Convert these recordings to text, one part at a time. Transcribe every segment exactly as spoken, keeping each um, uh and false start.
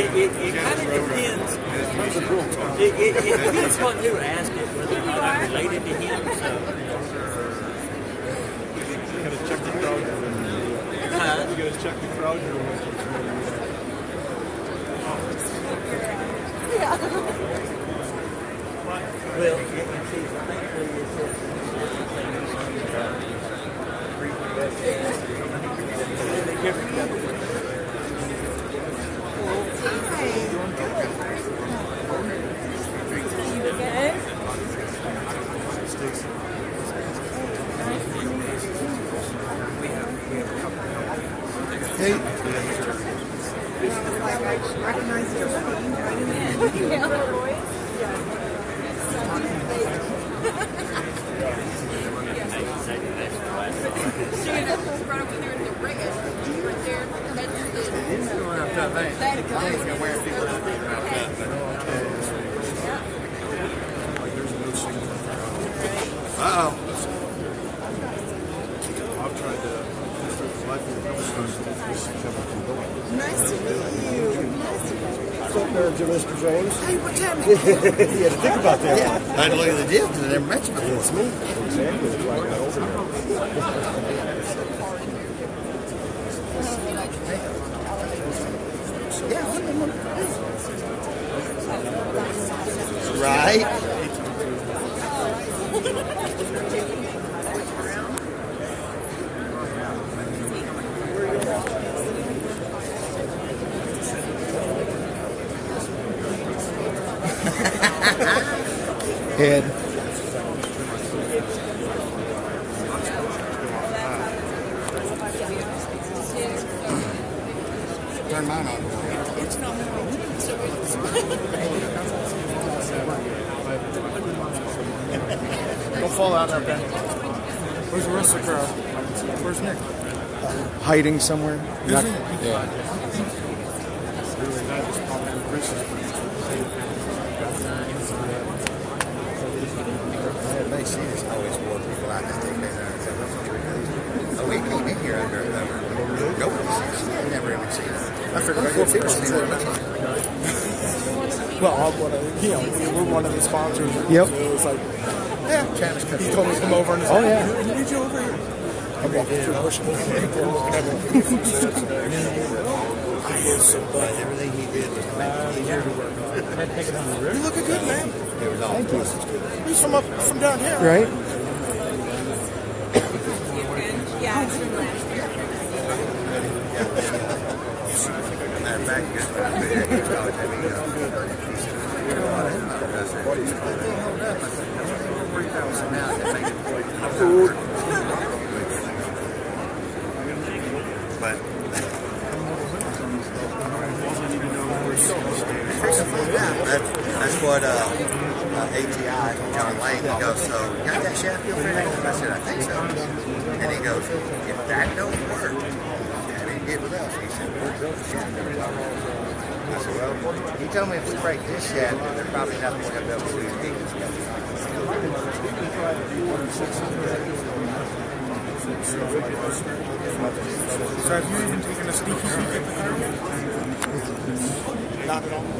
It, it, it kind of depends. It, it, it depends what you're asking, whether or not I'm related to him. You gotta check the crowd. Huh? You gotta check the crowd. Yeah. Well, you can see, thankfully, it's just a different government. Hey. I recognize your name. Yeah. Uh-oh. I've tried to. Nice to meet you. What's up there, Mister James? Hey, what time is it? You had to think about that. Yeah. I had to look at the deal because I never met you before. It's me. Exactly. That's why I got over there. Yeah, I'm in one. Right. Head. Turn mine on. It's not on. Don't fall out there, Ben. Where's the rest of the crowd? Where's Nick? Hiding somewhere. Not yeah. She just always wore people out this day based on seven or three days. So we came in here under her. Nobody's seen it. Never even seen it. I forgot to go figure. Well, you know, we were one of the sponsors. Yep. So it was like, yeah. Travis he told me to come over and oh, yeah. Who did you over here? Okay. I am so glad everything he did was meant to work. You look good, man. Thank you. He's from up from down here, right? Yeah, it's from last year. But That's, that's what uh, uh, A T I, John Lane, he goes, so you got that shaft feel for that? I said, I think so. And he goes, if that don't work, that ain't good with us. He said, we'll build the shaft. I said, well, he told me if we break this shaft, they're probably not going to be able to do anything. So have you even taken a sneaky peek at the car? Not at all. I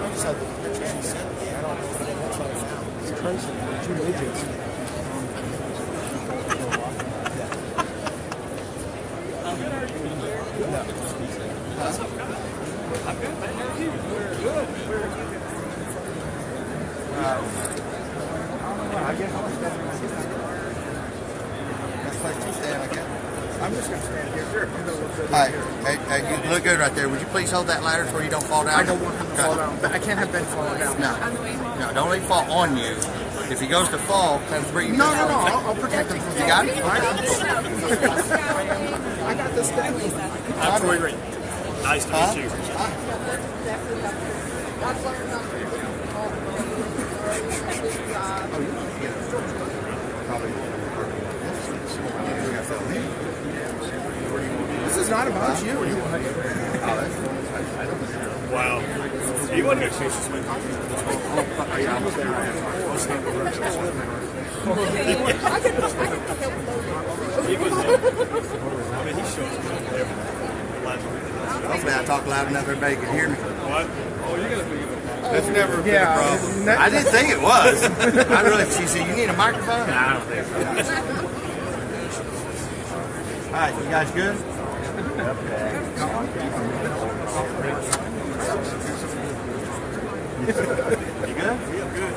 just had the chance. I don't know what it's crazy. Two midgets. That's like two stand again. I'm just going to stand here. Sure. Hi. Hey, hey, you look good right there. Would you please hold that ladder so you don't fall down? I don't want him to fall down. But I can't have Ben fall down. No. No, don't let him fall on you. If he goes to fall, kind of bring him down. No, no, no. I'll, I'll protect him. You got it? I got this. I got this thing. I'm Troy Green. Nice to meet you. Huh? This is not about you. Wow. You wouldn't have changed this way. I could help. He shows me everything. talk loud enough everybody could hear me. What? Oh, you're going to be That's never been yeah, a problem. I didn't think it was. I really, she said, you need a microphone? No, I don't think so. All right, you guys good? You good? Yeah, good.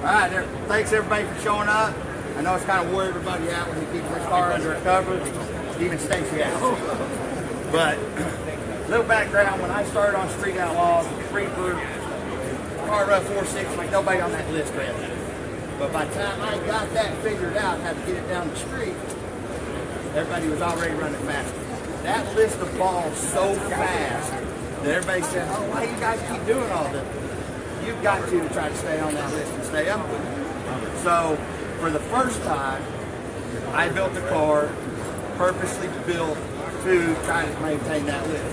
All right, there, thanks everybody for showing up. I know it's kind of wore everybody out when we keep our car under cover, even Stacey out. But a little background, when I started on Street Outlaws, free group, car rough four six, like nobody on that list read that. But by the time I got that figured out how to get it down the street, everybody was already running faster. That list evolved so fast that everybody said, oh, why do you guys keep doing all this? You've got to try to stay on that list and stay up with it. So for the first time, I built a car purposely built to try to maintain that list.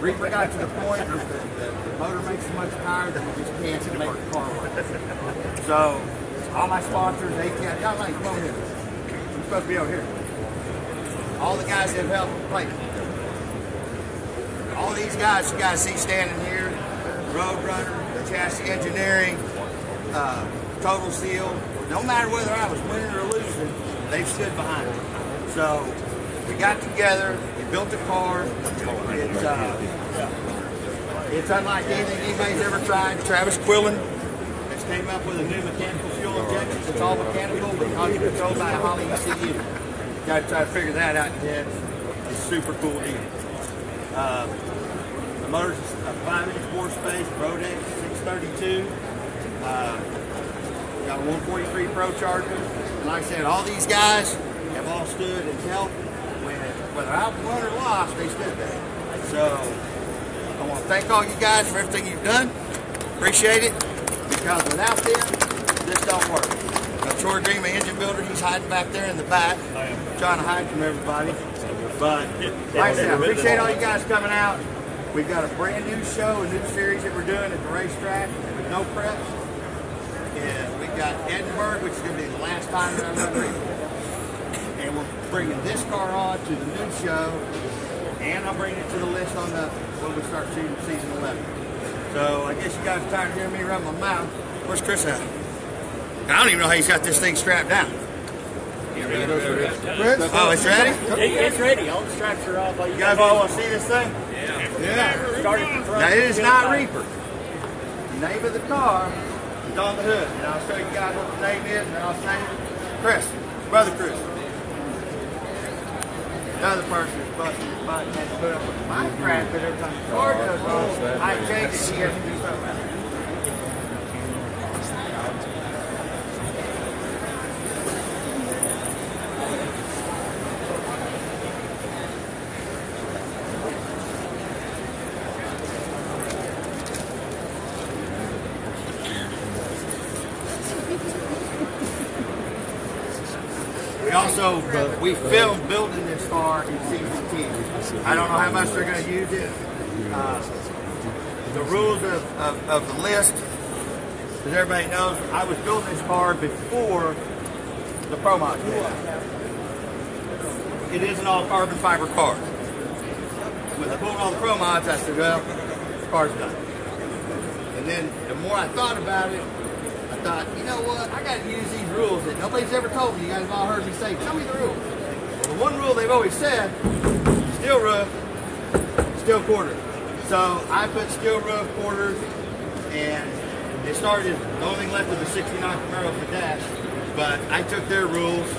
Reaper got to the point that the motor makes so much power that we just can't make the car work. So, all my sponsors, A T I, John Lane, come over here. You're supposed to be over here. All the guys that have helped, like, all these guys you guys see standing here, Roadrunner, Chassis Engineering, uh, Total Seal, no matter whether I was winning or losing, they stood behind me. So, we got together, we built a car. It's, uh, it's unlike anything anybody's ever tried. Travis Quillen has came up with a new mechanical fuel injection. It's all mechanical, but it's controlled by a Holley E C U. Got to try to figure that out yet. It's a super cool deal. Uh, the motor's a five inch bore space, Prodigy six thirty-two. Uh, got a one forty-three Pro Charger. And like I said, all these guys have all stood and helped. Whether I won or lost, they stood there. So I want to thank all you guys for everything you've done. Appreciate it. Because without them, this don't work. Now, Troy Green, my engine builder, he's hiding back there in the back, trying to hide from everybody. But like I said, I appreciate all you guys coming out. We've got a brand new show, a new series that we're doing at the racetrack with No Prep. And we've got Edinburgh, which is going to be the last time that I'm going to and we're bringing this car on to the new show, and I'll bring it to the list on the when we start shooting season eleven. So I guess you guys are tired of hearing me run my mouth. Where's Chris at? I don't even know how he's got this thing strapped down. Oh, it's ready? It's ready. All the straps are off. You guys all want to see this thing? Yeah. Yeah. Now it is not Reaper. The name of the car is on the hood, and I'll show you guys what the name is, and I'll say Chris, brother Chris. Another person is busting his butt and has to put up with my crap, but every time the car goes off, I change it here to do something about it. We also, but we filmed building this car in season ten. I don't know how much they're going to use it. Uh, the rules of, of, of the list, as everybody knows, I was building this car before the Pro Mod. It is an all carbon fiber car. When I pulled on the Pro Mods, I said, well, the car's done. And then the more I thought about it, I thought, you know what, I got to use these rules that nobody's ever told me. You guys have all heard me say, tell me the rules. The one rule they've always said, steel roof, steel quarter. So I put steel roof quarters, and it started, the only thing left of the sixty-nine Camaro for dash, but I took their rules,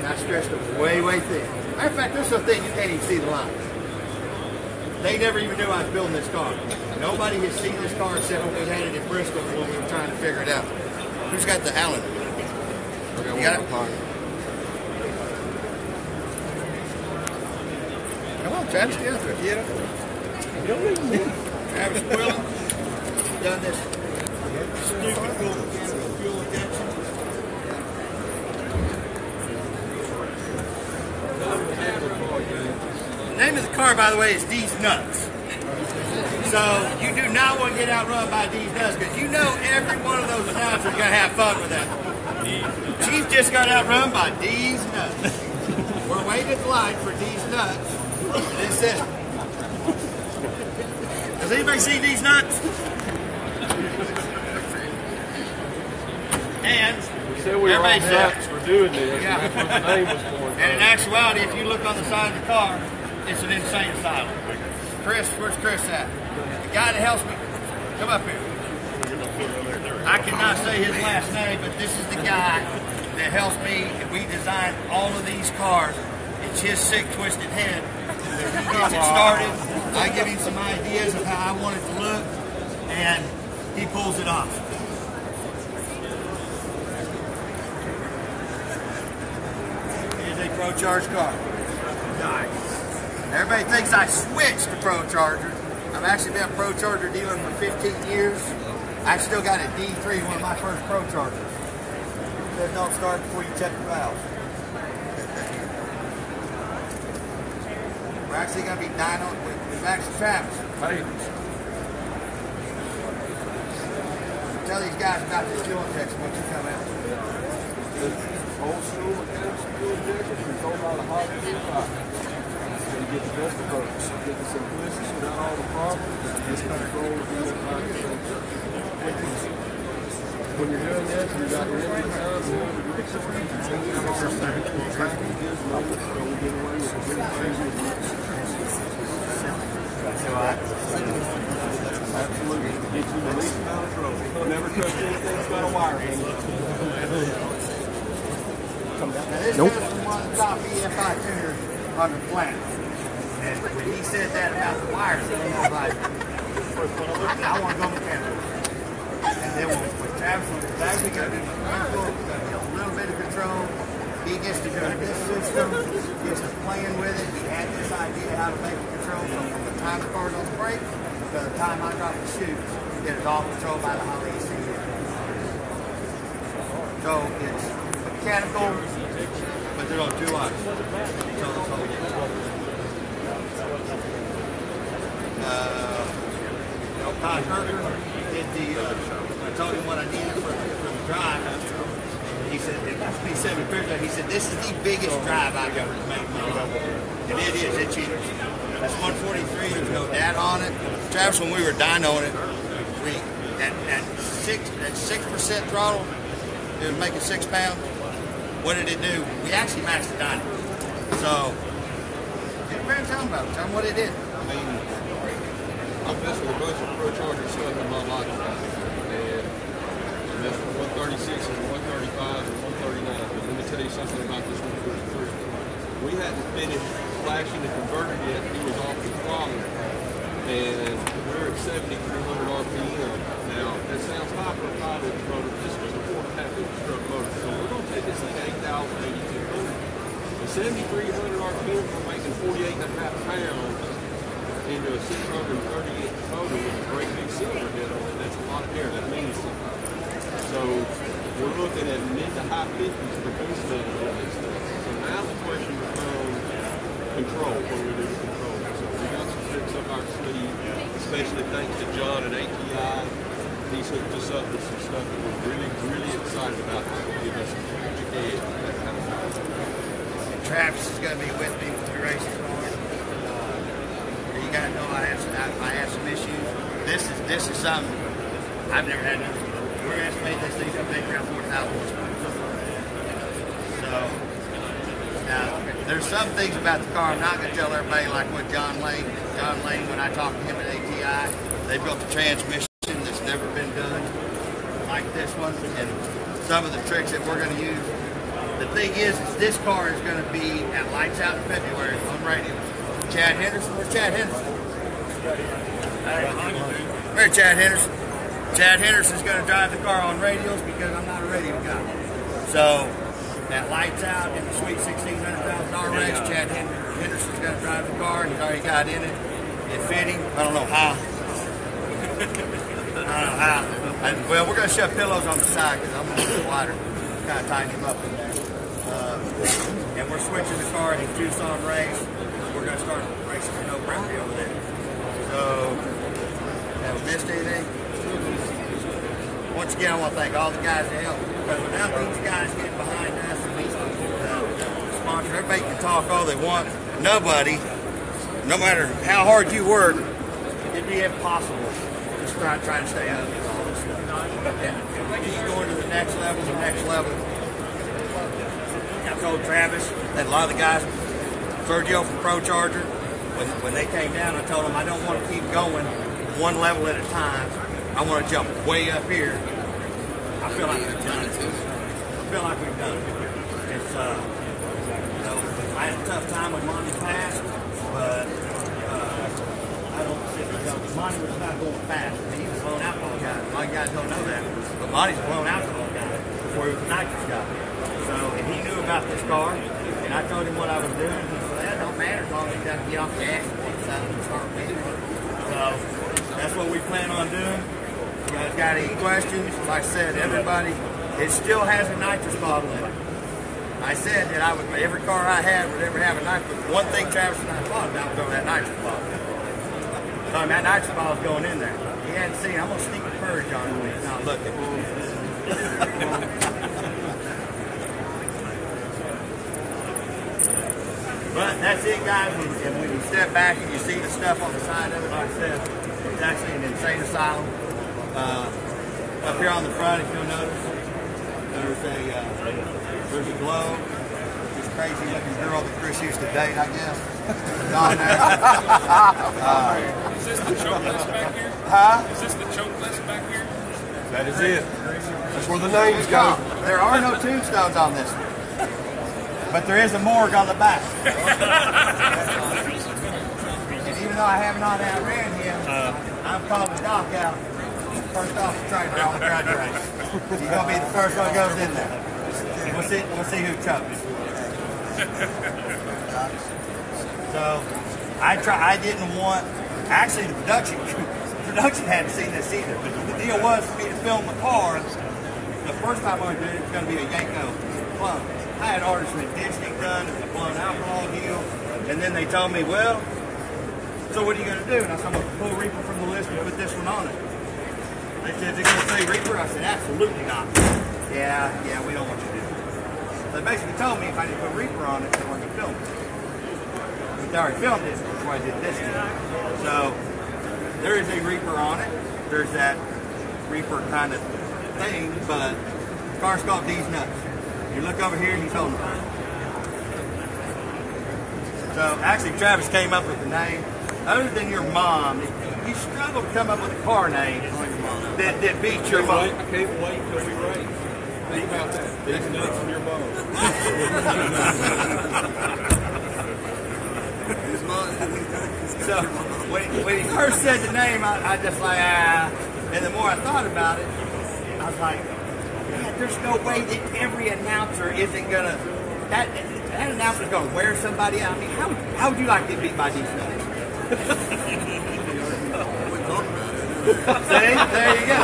and I stretched them way, way thin. Matter of fact, there's so thin you can't even see the lines. They never even knew I was building this car. Nobody had seen this car except when we had it in Bristol when we were trying to figure it out. Who's got the Allen? You got it? Come on, Travis, get out there. Get up. Don't leave me. Travis Quillen done this stupid fuel mechanical fuel injection. The name of the car, by the way, is Deez Nuts. So you do not want to get outrun by Deez Nuts because you know every one of those announcers is going to have fun with that. Chief just got outrun by Deez Nuts. We're waiting at the light for Deez Nuts. This is it. Has anybody seen Deez Nuts? And we said we were all nuts for doing this. Yeah. And that's what the name was for. And in actuality, if you look on the side of the car, it's an insane asylum. Chris, where's Chris at? The guy that helps me. Come up here. I cannot say his last name, but this is the guy that helps me. And we designed all of these cars. It's his sick, twisted head. He gets it started. I give him some ideas of how I want it to look, and he pulls it off. It is a Pro Charge car. Nice. Everybody thinks I switched to Pro Charger. I've actually been a Pro Charger dealer for fifteen years. I've still got a D three, one of my first Pro Chargers. It does not start before you check the valves. We're actually going to be dyno with Max and Travis. Hey. Tell these guys about this fuel injection once you come out. This old school fuel injection is sold by the Holley E C U. You get the best of us. You get the simplicity without all the problems. This control is not like when you're doing this, you've got your engine out of the way. We get away with the big things. That's all right. Absolutely. Get you the least amount of trouble. Never touch anything but a wire handle. Nope. This is one top E F I tuner on the planet. And when he said that about the wires, he was like, I want to go mechanical. And then when Travis was actually going to do mechanical, a little bit of control, he gets to go to this system, gets to playing with it. He had this idea how to make the control from the time the car's on the brake to the time I drop the chute. It is all controlled by the Holley E C U. So it's mechanical, but they're on two wires. So it's all good. Uh, you know, Todd Herbert did the, uh, I told him what I needed for, for the drive. He said, he said, he said, this is the biggest drive I've ever made in my life. And it is, it's huge. It's one forty-three, there's no data on it. Travis, when we were dynoing it, we, at, at, six, at six percent throttle, it was making six pounds. What did it do? We actually matched the dyno. So, get very time about it, tell them what it did. I mean, I've messed with a bunch of Pro Charger stuff in my life. And I messed with one thirty-six and one thirty-five and one thirty-nine. But let me tell you something about this one forty-three. We hadn't finished flashing the converter yet. He was off the throttle. And we're at seventy-three hundred R P M. Now, that sounds high for a five inch motor. This was a four and a half inch truck motor. So we're going to take this thing eight thousand, eighty-two hundred. seventy-three hundred R P M for making forty-eight and a half pounds into a six hundred thirty-eight motor with a great big cylinder head on it. That's a lot of air. That means something. So we're looking at mid to high fifties for boost level and all this stuff. So now the question becomes control, what we do to control. So we got some tricks up our sleeve, especially thanks to John and A T I. He's hooked us up with some stuff that we're really, really excited about. Give us a huge edge, that kind of stuff. Travis is going to be with me with the race tomorrow. Uh, you got to know I have some, I, I have some issues. This is this is something I've never had. We're going to estimate this thing to make around four thousand horsepower. So now there's some things about the car I'm not going to tell everybody. Like what John Lane, John Lane, when I talked to him at A T I, they built a transmission that's never been done like this one, and some of the tricks that we're going to use. The thing is, is this car is going to be at Lights Out in February on radio. Chad Henderson, where's Chad Henderson? Where's Chad Henderson? Chad Henderson's going to drive the car on radios because I'm not a radio guy. So, at Lights Out in the sweet sixteen hundred thousand dollar race, Chad Henderson's going to drive the car, and he's already got in it. It fit him. I don't know how. I don't know how. And, well, we're going to shove pillows on the side because I'm going to get wider. Kind of tighten him up in there. Uh, and we're switching the car to Tucson Race. We're going to start racing for No Prep over there. So, have we missed anything? Once again, I want to thank all the guys that helped. Because without these guys getting behind us and these uh, sponsors, everybody can talk all they want. Nobody, no matter how hard you work, it'd be impossible to try, try and stay out of all this stuff. And you go into the next level, the next level. I told Travis that a lot of the guys, Virgil from Pro Charger, when, when they came down, I told them I don't want to keep going one level at a time. I want to jump way up here. I feel like we've done it. I feel like we've done it. It's, uh, you know, I had a tough time when Monty passed, but uh, I don't think you know, Monty was not going fast. I mean, he was blown out by the guy. A lot of guys don't know that, but Monty's blown out by the guy before he was a nitrous guy. So, and he knew about this car, and I told him what I was doing. He said, that don't matter as long as you got to get off the asphalt side and start winning. So, that's what we plan on doing. You guys got any questions? Like I said, everybody, it still has a nitrous bottle in it. I said that I would, every car I had would ever have a nitrous. One thing Travis and I thought about was that nitrous bottle. Um, that nitrous bottle's going in there. He hadn't seen. I'm gonna sneak a purge on him when he's not looking. But that's it, guys. And when you step back and you see the stuff on the side of it, like I said, it's actually an insane asylum. Uh, up here on the front, if you'll notice, there's a uh, there's a glow. This crazy-looking girl that Chris used to date, I guess. Down there. Uh, is this the choke list back here? Huh? Is this the choke list back here? That is it. That's where the names go. There are no tombstones on this one, but there is a morgue on the back. And even though I have not outran him, uh, I'm calling the doc out. First off the trainer on the drag race. You're gonna be the first one that goes in there. We'll see we'll see who chumps. So I try I didn't want actually the production the production hadn't seen this either, but the deal was for me to film the car. The first time I did it, it was gonna be a Yanko clone. I had orders from a dishing gun and a blown alcohol deal, and then they told me, well, so what are you gonna do? And I said, I'm gonna pull Reaper from the list and put this one on it. They said, they're going to say Reaper? I said, absolutely not. Yeah, yeah, we don't want you to do it. So they basically told me if I didn't put Reaper on it, they weren't going to film it. But they already filmed it before I did this thing. So there is a Reaper on it. There's that Reaper kind of thing, but the car's called Deez Nuts. You look over here, he's holding it. So actually, Travis came up with the name. Other than your mom, you struggle to come up with a car name that, that beats your mom. I can't wait till we race. Think about that. It's nuts in your mom. So when, when he first said the name, I, I just like, ah. And the more I thought about it, I was like, man, there's no way that every announcer isn't going to, that, that announcer's going to wear somebody out. I mean, how, how would you like to get beat by these guys? See? There you go.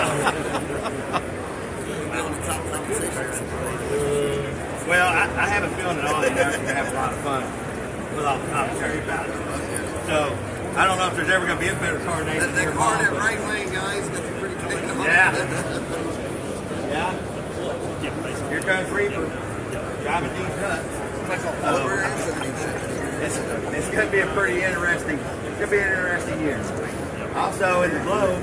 Well, I, I have a feeling that all the announcers are going to have a lot of fun with all the commentary about it. So, I don't know if there's ever going to be a better car name than your mom. That right lane, guys, that's a pretty big one. Yeah. Yeah. Here comes Reaper. Driving Deez Nuts. So, it's it's going to be a pretty interesting, it's going to be an interesting year. Also in the globe,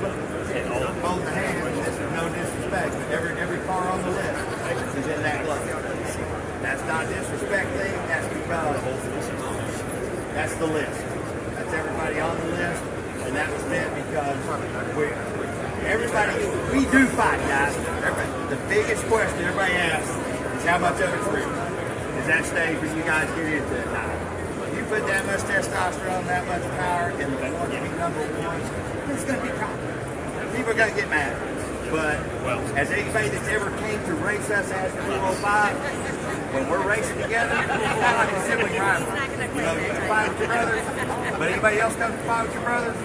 hold the hand, this is no disrespect, but every, every car on the list is in that globe. That's not disrespecting, that's because that's the list. That's everybody on the list, and that was meant because we're, everybody, we do fight, guys. Everybody, the biggest question everybody asks is how much of it's real. Is that stage when you guys get into it? Nah. Put that much testosterone, that much power, and the one to be number one, it's going to be complicated. People are going to get mad. But well, as anybody that's ever came to race us as the four oh five, when we're racing together, we're like a sibling rival. You know, you can fight with your brothers, but anybody else comes to fight with your brothers?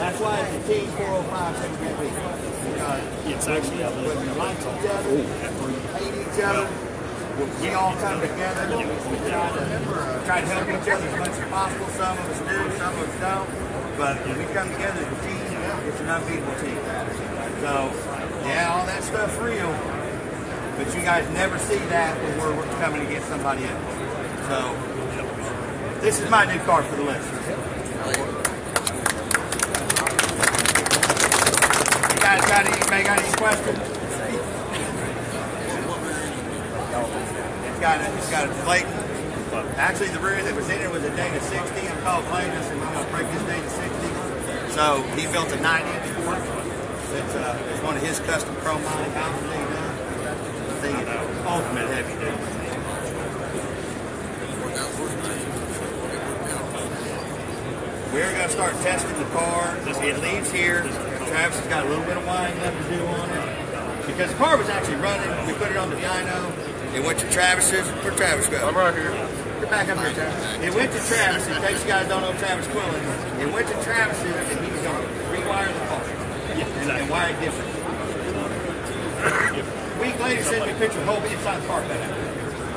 That's why it's the team four oh five that we get beat. Because it's actually when we like each other, when we hate each other, we all come together, we try to, try to help each other as much as possible. Some of us do, some of us don't. But when we come together as a team, it's an unbeatable team. So, yeah, all that stuff's real. But you guys never see that when we're coming to get somebody else. So, this is my new car for the list. Got anybody got any questions? It's got a, it's got a plate. Actually, the rear that was in it was a Dana sixty. I'm called Lane. I said, I'm going to break this Dana sixty. So he built a nine inch fork. It's, uh, it's one of his custom Pro Mod. I think it's ultimate heavy duty. We're going to start testing the car. It leaves here. Travis has got a little bit of wine left to do on it. Because the car was actually running. We put it on the dyno. It went to Travis's. Where Travis go? I'm right here. Get back up here, Travis. It went to Travis. In case you guys don't know Travis Quillen. It went to Travis's and he was going to rewire the car. And, and wire it different. A week later, sent me a picture of the whole inside the car back out.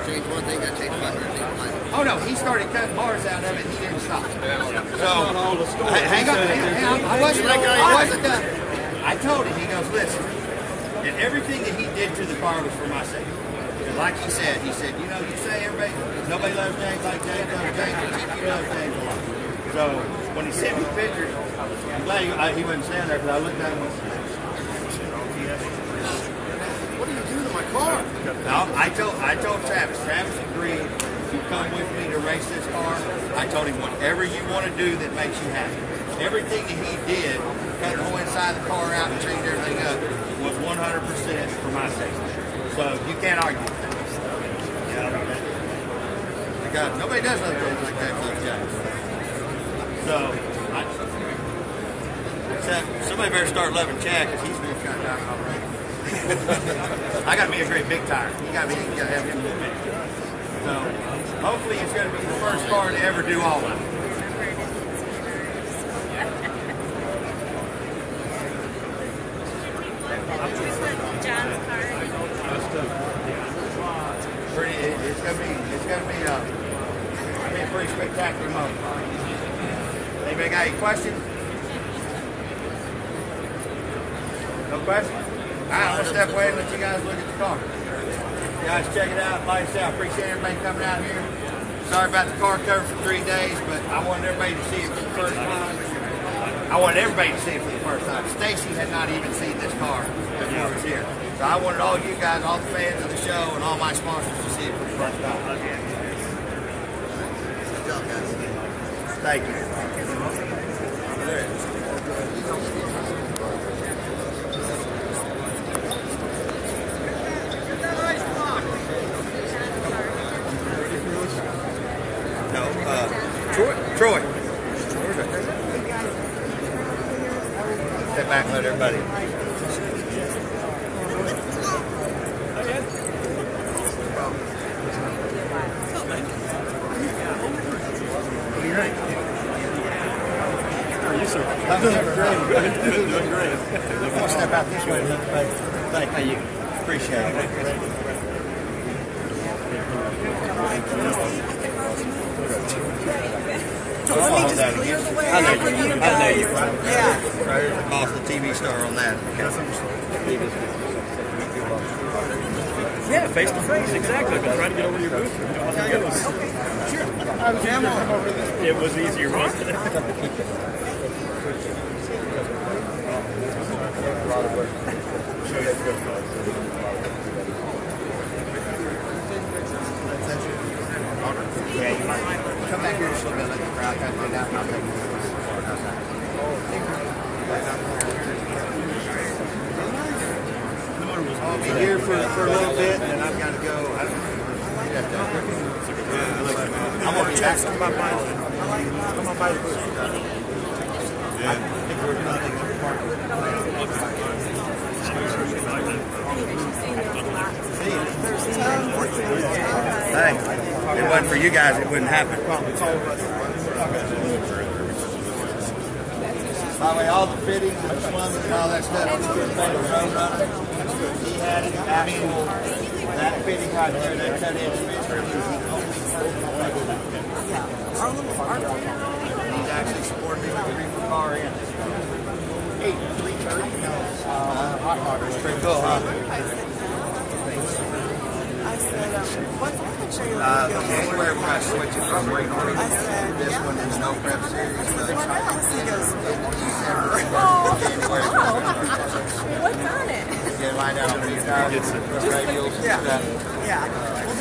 Change one thing, I changed my thing. Oh no, he started cutting bars out of it and he didn't stop. So, hang on, hang on, I wasn't done. I told him, he goes, listen, and everything that he did to the car was for my sake. And like he said, he said, you know, you say everybody, nobody loves James like James loves James, you love James a lot. So, when he sent me pictures, I'm glad he, I, he wasn't standing there because I looked at him and said, what do you do to my car? No, I told, I told Travis, Travis agreed. If you come with me to race this car, I told him whatever you want to do that makes you happy. Everything that he did, cut the whole inside of the car out and changed everything up, was one hundred percent for my safety. So you can't argue with that. Yeah, I got it. Nobody does other things like that like Jack. So, I, except somebody better start loving Jack because he's been shot down already. I got me a great big tire. You got me. You got to have him a little bit. So, hopefully it's going to be the first car to ever do all that. John's car. Pretty, it, it's going to be, it's going to be a, I mean, a pretty spectacular moment. Anybody got any questions? No questions? All right, I'll step away and let you guys look at the car. Guys, check it out. Lights out. Appreciate everybody coming out here. Sorry about the car cover for three days, but I wanted everybody to see it for the first time. I wanted everybody to see it for the first time. Stacey had not even seen this car when I was here. So I wanted all you guys, all the fans of the show, and all my sponsors to see it for the first time. Thank you. Troy. Step back and let everybody. What do you think? How are you, sir? I'm doing great. You're doing great. I'm going to step out this way. Thank you. Appreciate it. So let me just clear the way out for you guys. I know you. Yeah. Right. Off the T V star on that. Yeah, face to face, exactly. I've been trying to get over to your booth. It was, okay. Sure. I was jamming over this. It was easier, wasn't it? Come back here just a little bit, let the crowd kind of lay down. I'll take you. I'll be here for, for a little bit, and I've got to go. I don't know. I'm going to check. Come on by the Come on by the booth. I think we're running in the park. Thanks. If it wasn't for you guys, it wouldn't happen. By the way, all the fittings and plumbing and all that stuff was good for the Roadrunner. He had an actual, that fitting right there, that cut edge fitting. He's actually supported me with a reefer car in. Eight, three thirty. Hot water is pretty cool, huh? I said, um, what picture you uh, the where we're going to switch it from right now. I said, this yeah. one is No Prep Series. I said, what else? He goes, oh. line out. Just, yeah. Yeah.